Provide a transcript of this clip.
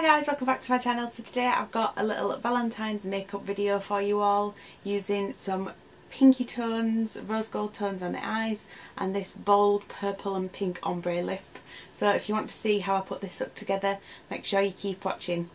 Hi guys, welcome back to my channel. So today I've got a little Valentine's makeup video for you all using some pinky tones, rose gold tones on the eyes and this bold purple and pink ombre lip. So if you want to see how I put this look together, make sure you keep watching.